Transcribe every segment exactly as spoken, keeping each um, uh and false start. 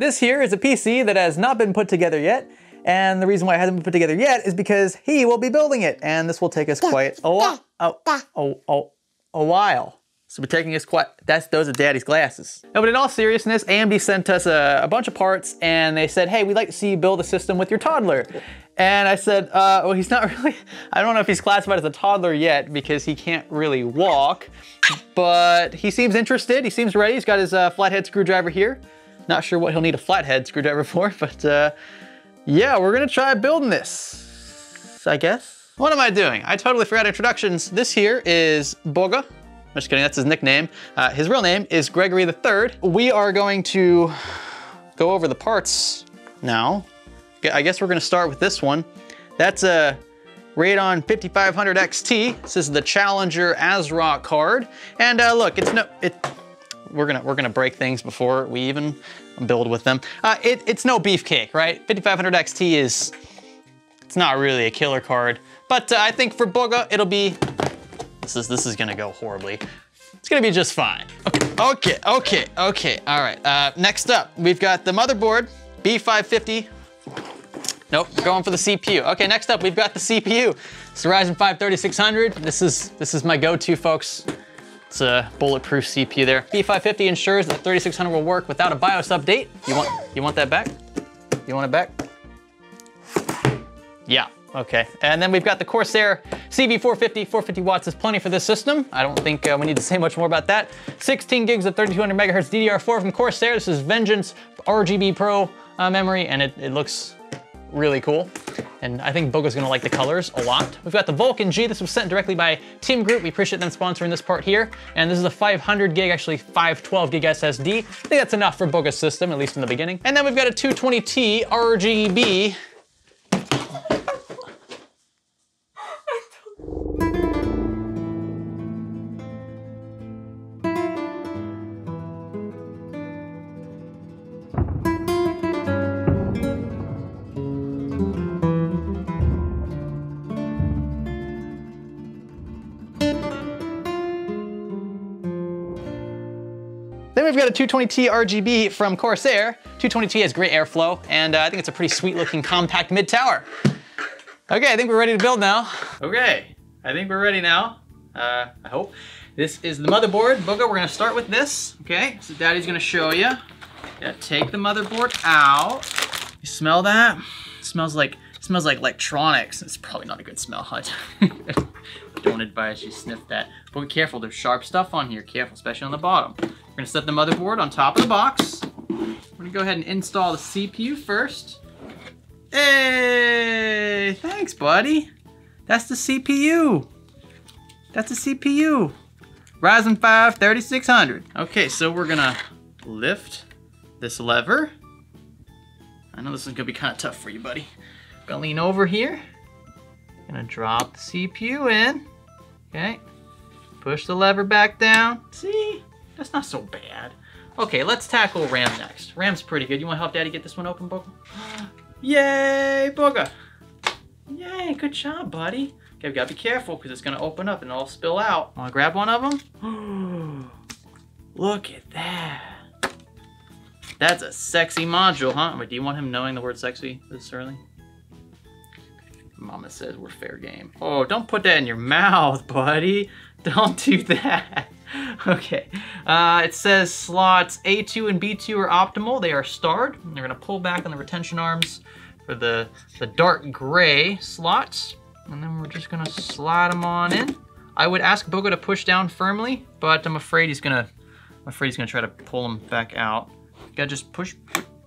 This here is a P C that has not been put together yet, and the reason why it hasn't been put together yet is because he will be building it, and this will take us quite a while. Oh, oh, oh, a while. So we're taking us quite, that's, those are daddy's glasses. No, but in all seriousness, A M D sent us a, a bunch of parts, and they said, hey, we'd like to see you build a system with your toddler. And I said, uh, well, he's not really, I don't know if he's classified as a toddler yet because he can't really walk, but he seems interested, he seems ready. He's got his uh, flathead screwdriver here. Not sure what he'll need a flathead screwdriver for, but uh, yeah, we're gonna try building this, I guess. What am I doing? I totally forgot introductions. This here is Boga. I'm just kidding, that's his nickname. Uh, his real name is Gregory the Third. We are going to go over the parts now. I guess we're gonna start with this one. That's a Radeon fifty-five hundred X T. This is the Challenger ASRock card. And uh, look, it's no, it, we're gonna we're gonna break things before we even build with them. Uh, it, it's no beefcake, right? fifty-five hundred X T is, it's not really a killer card, but uh, I think for Boga, it'll be, This is, this is gonna go horribly. It's gonna be just fine. Okay, okay, okay, okay. All right, uh, next up, we've got the motherboard, B five fifty. Nope, going for the C P U. Okay, next up, we've got the C P U. It's the Ryzen five thirty-six hundred. This is, this is my go-to, folks. It's a bulletproof C P U there. B five fifty ensures that the thirty-six hundred will work without a BIOS update. You want, you want that back? You want it back? Yeah. Okay, and then we've got the Corsair C V four fifty, four hundred fifty watts is plenty for this system. I don't think uh, we need to say much more about that. sixteen gigs of thirty-two hundred megahertz D D R four from Corsair. This is Vengeance R G B Pro uh, memory, and it, it looks really cool. And I think Boga's gonna like the colors a lot. We've got the Vulkan G. This was sent directly by Team Group. We appreciate them sponsoring this part here. And this is a five hundred gig, actually five twelve gig S S D. I think that's enough for Boga's system, at least in the beginning. And then we've got a two twenty T R G B. We've got a two twenty T R G B from Corsair. two twenty T has great airflow, and uh, I think it's a pretty sweet looking compact mid tower. Okay, I think we're ready to build now. Okay, I think we're ready now, uh, I hope. This is the motherboard. Boga, we're gonna start with this, okay? So daddy's gonna show you. Yeah, take the motherboard out. You smell that? It smells like, it smells like electronics. It's probably not a good smell, huh? Don't advise you sniff that. But be careful, there's sharp stuff on here. Careful, especially on the bottom. We're gonna set the motherboard on top of the box. We're gonna go ahead and install the C P U first. Hey, thanks, buddy. That's the C P U. That's the C P U. Ryzen five thirty-six hundred. Okay, so we're gonna lift this lever. I know this is gonna be kind of tough for you, buddy. Gonna lean over here. Gonna drop the C P U in. Okay, push the lever back down. See? That's not so bad. Okay, let's tackle RAM next. RAM's pretty good. You wanna help daddy get this one open, Boga? Yay, Boga! Yay, good job, buddy. Okay, we gotta be careful because it's gonna open up and it'll all spill out. Wanna grab one of them? Look at that. That's a sexy module, huh? Wait, do you want him knowing the word sexy this early? Mama says we're fair game. Oh, don't put that in your mouth, buddy. Don't do that. Okay, uh, it says slots A two and B two are optimal. They are starred. And they're gonna pull back on the retention arms for the, the dark gray slots. And then we're just gonna slide them on in. I would ask Boga to push down firmly, but I'm afraid he's gonna, I'm afraid he's gonna try to pull them back out. You gotta just push,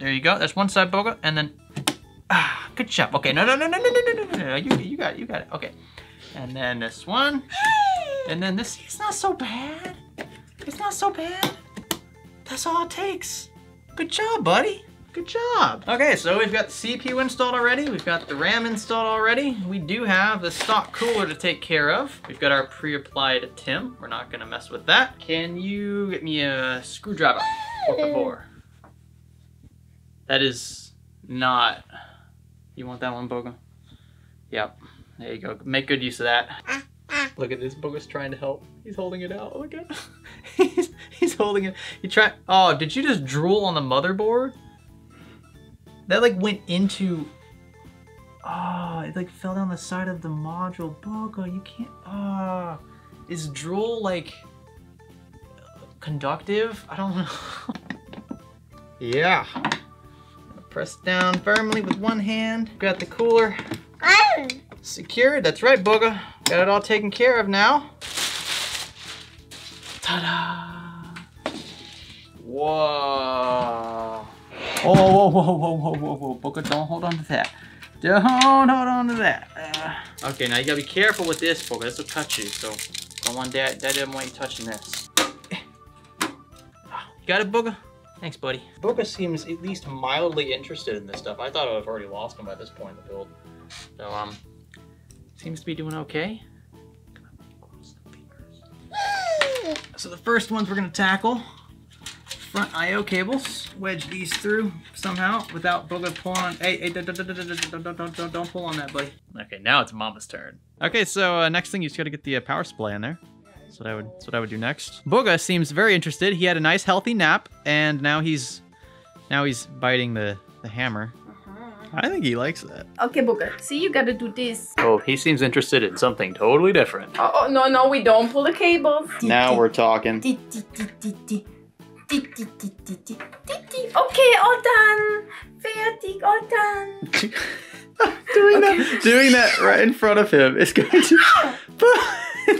there you go. That's one side, Boga, and then, ah, good job. Okay, no, no, no, no, no, no, no, no, no, you, you got it, you got it, okay. And then this one. And then this, it's not so bad. It's not so bad. That's all it takes. Good job, buddy. Good job. Okay, so we've got the C P U installed already. We've got the RAM installed already. We do have the stock cooler to take care of. We've got our pre-applied Tim. We're not gonna mess with that. Can you get me a screwdriver? Por favor. That is not, you want that one, Boga? Yep, there you go. Make good use of that. Look at this, Boga's trying to help. He's holding it out, look at him. he's, he's holding it. You try, oh, did you just drool on the motherboard? That like went into, oh, it like fell down the side of the module. Bogo, you can't, ah. Oh. Is drool like conductive? I don't know. Yeah. Press down firmly with one hand. Got the cooler. Secured, that's right, Boga. Got it all taken care of now. Ta-da! Whoa. Whoa, whoa, whoa, whoa, whoa, whoa, whoa, Boga, don't hold on to that. Don't hold on to that. Uh. Okay, now you gotta be careful with this, Boga. This will cut you, so don't want that. Dad didn't want you touching this. You got it, Boga? Thanks, buddy. Boga seems at least mildly interested in this stuff. I thought I would have already lost him by this point in the build. So, um, seems to be doing okay. So the first ones we're gonna tackle, front I O cables. Wedge these through somehow without Boga pulling on, hey, hey, don't, don't, don't, don't, don't pull on that, buddy. Okay, now it's Mama's turn. Okay, so uh, next thing you just gotta get the uh, power supply in there. That's what I would, that's what I would do next. Boga seems very interested. He had a nice healthy nap and now he's, now he's biting the, the hammer. I think he likes that. Okay, Boga, see, you gotta do this. Oh, he seems interested in something totally different. Uh oh, no, no, we don't pull the cables. Now we're talking. Okay, all done. Fertig, all done. Doing that, doing that right in front of him is going to...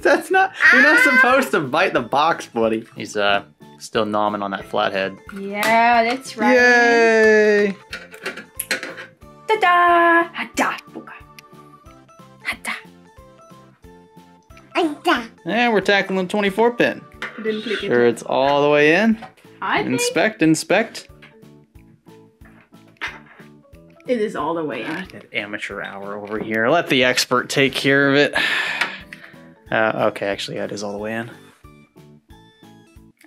That's not... You're not supposed to bite the box, buddy. He's uh still gnawing on that flathead. Yeah, that's right. Yay! Ta-da! Ha-da, Boga. Ha-da. Ha-da. And we're tackling the twenty-four pin. Didn't click it. Sure, it's all the way in. I inspect, think. Inspect. It is all the way in. That amateur hour over here. Let the expert take care of it. Uh, okay, actually, yeah, it is all the way in.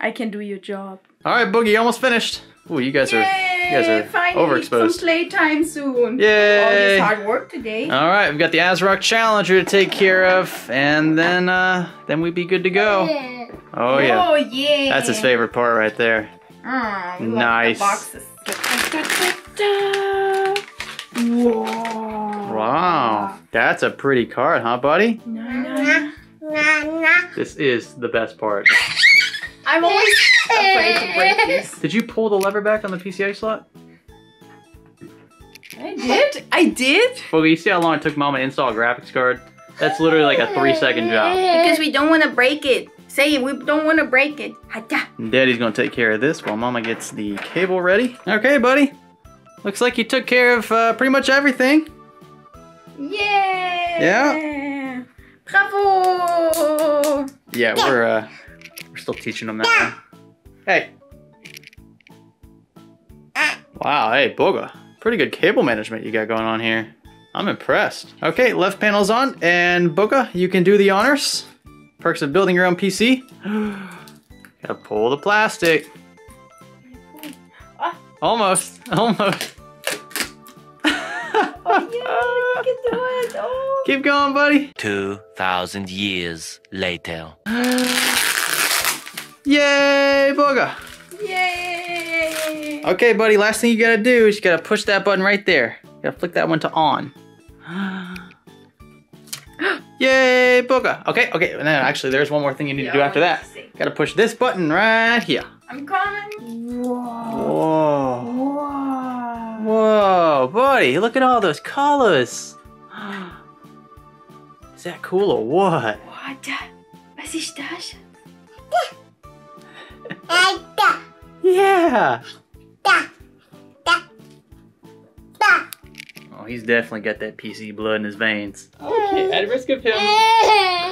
I can do your job. All right, Boogie, almost finished. Ooh, you guys Yay! Are... You guys are finally overexposed. Some playtime soon. Yay! All this hard work today. All right, we've got the ASRock Challenger to take care of, and then uh, then we'd be good to go. Yeah. Oh yeah. Oh yeah. That's his favorite part right there. Oh, we nice. Love the boxes. Whoa. Wow. That's a pretty card, huh, buddy? No. This is the best part. I'm always afraid to break this. Did you pull the lever back on the P C I slot? I did. I did. Well, you see how long it took Mama to install a graphics card? That's literally like a three-second job. Because we don't want to break it. Say it. We don't want to break it. Daddy's gonna take care of this while Mama gets the cable ready. Okay, buddy. Looks like you took care of uh, pretty much everything. Yeah. Yeah. Bravo. Yeah, we're. Uh, We're still teaching them that one. Hey. Wow, hey, Boga. Pretty good cable management you got going on here. I'm impressed. Okay, left panel's on, and Boga, you can do the honors. Perks of building your own P C. Gotta pull the plastic. Almost, almost. Oh, yeah, you can do it. Oh. Keep going, buddy. two thousand years later. Yay, Boga! Yay! Okay, buddy, last thing you gotta do is you gotta push that button right there. You gotta flick that one to on. Yay, Boga! Okay, okay, and then actually there's one more thing you need yeah, to do after that. Gotta push this button right here. I'm coming! Whoa! Whoa! Whoa! Whoa, buddy, look at all those colors! Is that cool or what? What? What is that? Yeah. Oh, he's definitely got that P C blood in his veins. Okay, at risk of him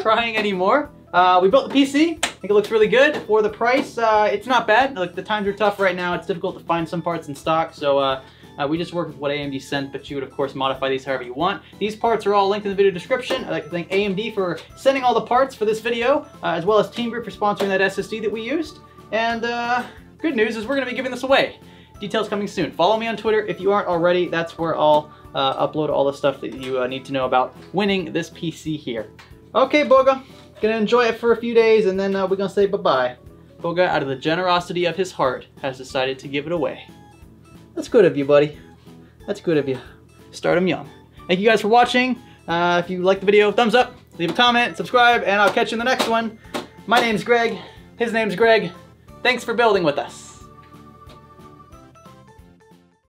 crying anymore, uh, we built the P C. I think it looks really good for the price. Uh, it's not bad. Look, the times are tough right now. It's difficult to find some parts in stock, so uh, uh, we just work with what A M D sent. But you would, of course, modify these however you want. These parts are all linked in the video description. I'd like to thank A M D for sending all the parts for this video, uh, as well as Team Group for sponsoring that S S D that we used. And uh, good news is we're gonna be giving this away. Details coming soon. Follow me on Twitter if you aren't already. That's where I'll uh, upload all the stuff that you uh, need to know about winning this P C here. Okay, Boga, gonna enjoy it for a few days and then uh, we're gonna say bye-bye. Boga, out of the generosity of his heart, has decided to give it away. That's good of you, buddy. That's good of you. Start them young. Thank you guys for watching. Uh, if you like the video, thumbs up, leave a comment, subscribe, and I'll catch you in the next one. My name's Greg. His name's Greg. Thanks for building with us.